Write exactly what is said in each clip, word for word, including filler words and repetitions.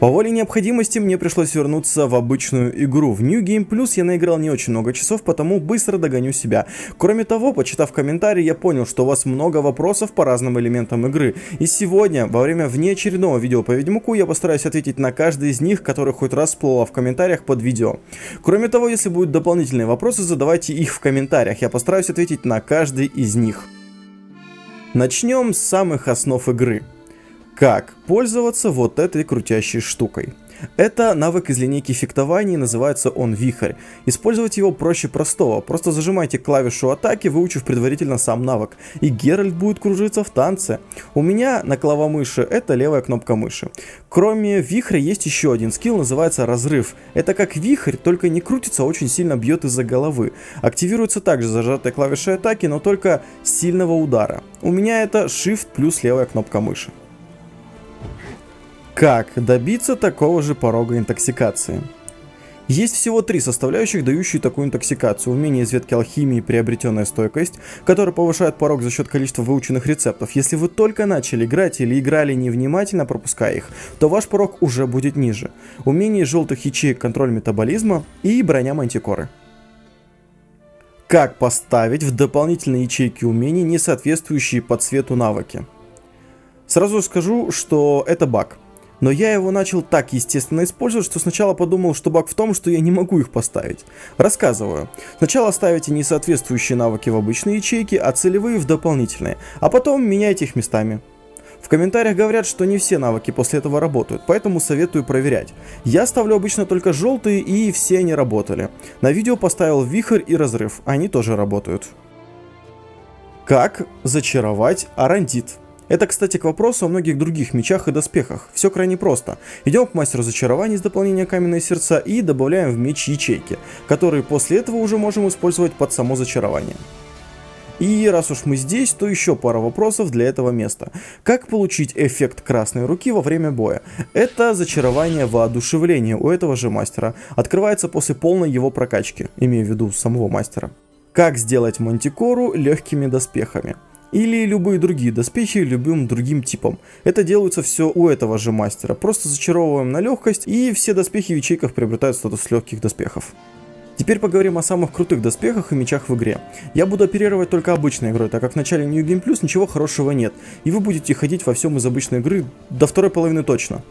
По воле необходимости мне пришлось вернуться в обычную игру. В New Game Plus я наиграл не очень много часов, потому быстро догоню себя. Кроме того, почитав комментарии, я понял, что у вас много вопросов по разным элементам игры. И сегодня, во время внеочередного видео по Ведьмаку, я постараюсь ответить на каждый из них, который хоть раз всплывал в комментариях под видео. Кроме того, если будут дополнительные вопросы, задавайте их в комментариях, я постараюсь ответить на каждый из них. Начнем с самых основ игры. Как пользоваться вот этой крутящей штукой? Это навык из линейки фехтования, называется он Вихрь. Использовать его проще простого, просто зажимайте клавишу атаки, выучив предварительно сам навык, и Геральт будет кружиться в танце. У меня на клавомыши это левая кнопка мыши. Кроме Вихря есть еще один скилл, называется Разрыв. Это как Вихрь, только не крутится, а очень сильно бьет из-за головы. Активируется также зажатой клавишей атаки, но только сильного удара. У меня это Shift плюс левая кнопка мыши. Как добиться такого же порога интоксикации? Есть всего три составляющих, дающие такую интоксикацию. Умение из ветки алхимии, приобретенная стойкость, которая повышает порог за счет количества выученных рецептов. Если вы только начали играть или играли невнимательно, пропуская их, то ваш порог уже будет ниже. Умение из желтых ячеек, контроль метаболизма и броня мантикоры. Как поставить в дополнительные ячейки умений, не соответствующие по цвету навыки? Сразу скажу, что это баг. Но я его начал так естественно использовать, что сначала подумал, что баг в том, что я не могу их поставить. Рассказываю. Сначала ставите несоответствующие навыки в обычные ячейки, а целевые в дополнительные, а потом меняйте их местами. В комментариях говорят, что не все навыки после этого работают, поэтому советую проверять. Я ставлю обычно только желтые, и все они работали. На видео поставил Вихрь и Разрыв, они тоже работают. Как зачаровать Арондит? Это, кстати, к вопросу о многих других мечах и доспехах. Все крайне просто. Идем к мастеру зачарований из дополнения Каменные сердца и добавляем в меч ячейки, которые после этого уже можем использовать под само зачарование. И раз уж мы здесь, то еще пара вопросов для этого места. Как получить эффект красной руки во время боя? Это зачарование воодушевления у этого же мастера. Открывается после полной его прокачки, имея в виду самого мастера. Как сделать мантикору легкими доспехами? Или любые другие доспехи любым другим типом. Это делается все у этого же мастера. Просто зачаровываем на легкость, и все доспехи в ячейках приобретают статус легких доспехов. Теперь поговорим о самых крутых доспехах и мечах в игре. Я буду оперировать только обычной игрой, так как в начале New Game Plus ничего хорошего нет, и вы будете ходить во всем из обычной игры до второй половины точно.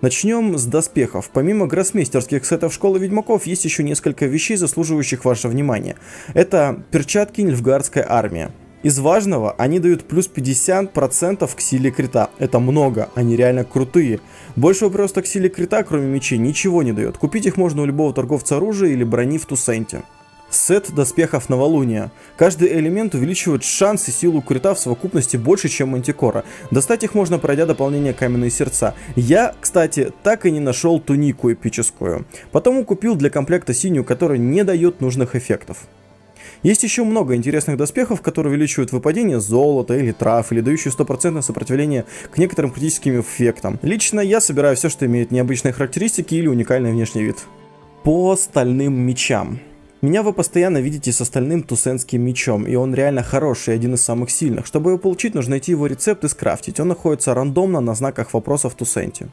Начнем с доспехов. Помимо гроссмейстерских сетов школы ведьмаков, есть еще несколько вещей, заслуживающих ваше внимание. Это перчатки Нильфгардской армии. Из важного, они дают плюс пятьдесят процентов к силе крита. Это много, они реально крутые. Большего прироста к силе крита, кроме мечей, ничего не дает. Купить их можно у любого торговца оружия или брони в Туссенте. Сет доспехов Новолуния. Каждый элемент увеличивает шанс и силу крита в совокупности больше, чем мантикора. Достать их можно, пройдя дополнение Каменные сердца. Я, кстати, так и не нашел тунику эпическую. Потому купил для комплекта синюю, которая не дает нужных эффектов. Есть еще много интересных доспехов, которые увеличивают выпадение золота или трав, или дающие стопроцентное сопротивление к некоторым критическим эффектам. Лично я собираю все, что имеет необычные характеристики или уникальный внешний вид. По стальным мечам. Меня вы постоянно видите с остальным туссентским мечом, и он реально хороший, один из самых сильных. Чтобы его получить, нужно найти его рецепт и скрафтить. Он находится рандомно на знаках вопроса в Туссенте.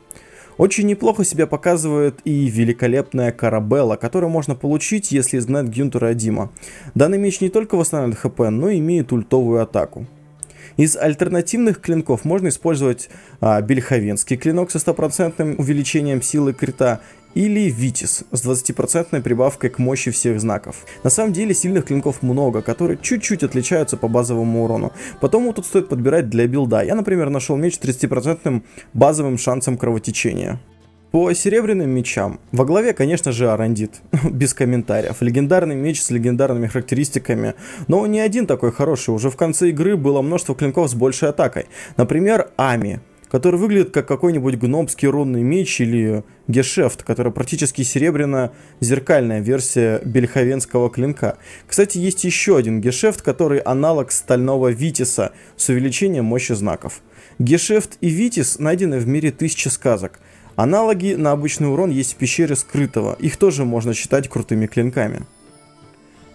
Очень неплохо себя показывает и великолепная Карабелла, которую можно получить, если изгнать Гюнтура Адима. Данный меч не только восстанавливает ХП, но и имеет ультовую атаку. Из альтернативных клинков можно использовать а, Бельховинский клинок со стопроцентным увеличением силы крита или Витис с двадцатипроцентной прибавкой к мощи всех знаков. На самом деле сильных клинков много, которые чуть-чуть отличаются по базовому урону. Потом его тут стоит подбирать для билда. Я, например, нашел меч с тридцатипроцентным базовым шансом кровотечения. По серебряным мечам. Во главе, конечно же, Арондит. Без комментариев. Легендарный меч с легендарными характеристиками. Но он не один такой хороший. Уже в конце игры было множество клинков с большей атакой. Например, Ами, который выглядит как какой-нибудь гномский рунный меч, или Гешефт, который практически серебряно-зеркальная версия бельховенского клинка. Кстати, есть еще один Гешефт, который аналог стального Витиса с увеличением мощи знаков. Гешефт и Витис найдены в мире тысячи сказок. Аналоги на обычный урон есть в пещере скрытого, их тоже можно считать крутыми клинками.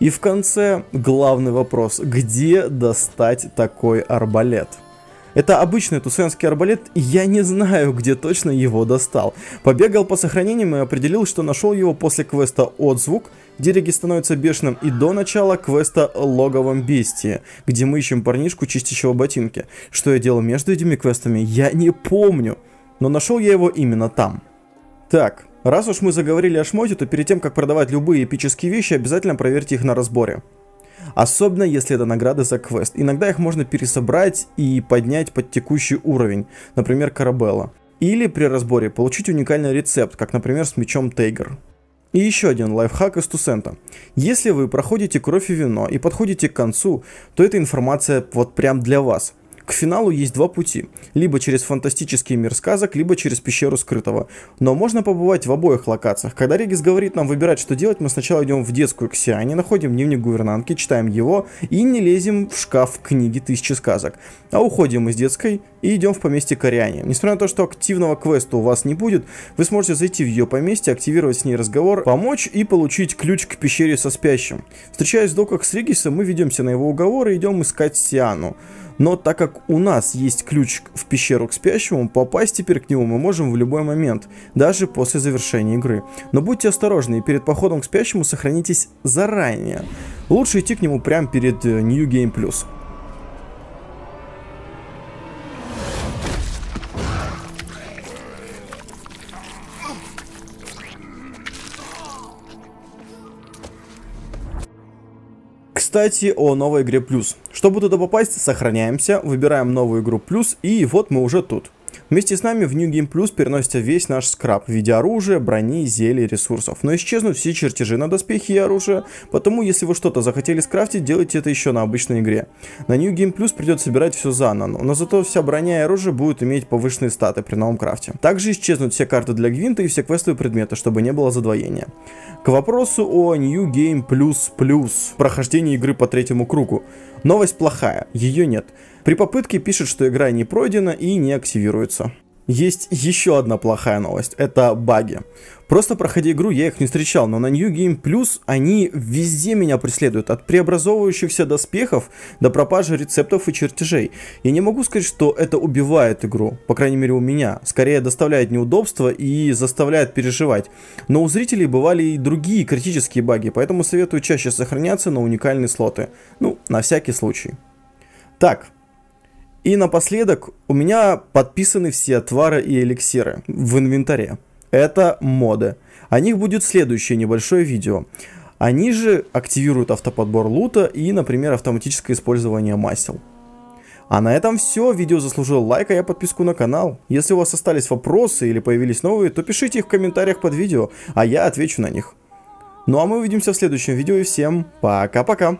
И в конце главный вопрос, где достать такой арбалет? Это обычный туссентский арбалет, и я не знаю, где точно его достал. Побегал по сохранениям и определил, что нашел его после квеста «Отзвук», где Регис становится бешеным, и до начала квеста «Логовом бестии», где мы ищем парнишку, чистящего ботинки. Что я делал между этими квестами, я не помню, но нашел я его именно там. Так, раз уж мы заговорили о шмоте, то перед тем, как продавать любые эпические вещи, обязательно проверьте их на разборе. Особенно, если это награды за квест. Иногда их можно пересобрать и поднять под текущий уровень, например, Карабелла. Или при разборе получить уникальный рецепт, как, например, с мечом Тейгер. И еще один лайфхак из Туссента. Если вы проходите «Кровь и вино» и подходите к концу, то эта информация вот прям для вас. К финалу есть два пути. Либо через фантастический мир сказок, либо через пещеру скрытого. Но можно побывать в обоих локациях. Когда Регис говорит нам выбирать, что делать, мы сначала идем в детскую Ксиане, находим дневник гувернантки, читаем его и не лезем в шкаф книги «Тысячи сказок». А уходим из детской и идем в поместье Кориане. Несмотря на то, что активного квеста у вас не будет, вы сможете зайти в ее поместье, активировать с ней разговор, помочь и получить ключ к пещере со спящим. Встречаясь в доках с Регисом, мы ведемся на его уговор и идем искать Сиану. Но так как у нас есть ключ в пещеру к спящему, попасть теперь к нему мы можем в любой момент, даже после завершения игры. Но будьте осторожны, и перед походом к спящему сохранитесь заранее. Лучше идти к нему прямо перед New Game Plus. Кстати, о новой игре плюс. Чтобы туда попасть, сохраняемся, выбираем новую игру плюс, и вот мы уже тут. Вместе с нами в New Game Plus переносится весь наш скраб в виде оружия, брони, зелий, ресурсов. Но исчезнут все чертежи на доспехи и оружие, потому если вы что-то захотели скрафтить, делайте это еще на обычной игре. На New Game Plus придется собирать все заново, но зато вся броня и оружие будут иметь повышенные статы при новом крафте. Также исчезнут все карты для гвинта и все квестовые предметы, чтобы не было задвоения. К вопросу о New Game Plus Plus, прохождении игры по третьему кругу. Новость плохая, ее нет. При попытке пишет, что игра не пройдена и не активируется. Есть еще одна плохая новость, это баги. Просто проходя игру, я их не встречал, но на New Game Plus они везде меня преследуют, от преобразовывающихся доспехов до пропажи рецептов и чертежей. Я не могу сказать, что это убивает игру, по крайней мере у меня, скорее доставляет неудобства и заставляет переживать. Но у зрителей бывали и другие критические баги, поэтому советую чаще сохраняться на уникальные слоты, ну, на всякий случай. Так. И напоследок, у меня подписаны все отвары и эликсиры в инвентаре. Это моды. О них будет следующее небольшое видео. Они же активируют автоподбор лута и, например, автоматическое использование масел. А на этом все. Видео заслужило лайк, а я подписку на канал. Если у вас остались вопросы или появились новые, то пишите их в комментариях под видео, а я отвечу на них. Ну а мы увидимся в следующем видео и всем пока-пока.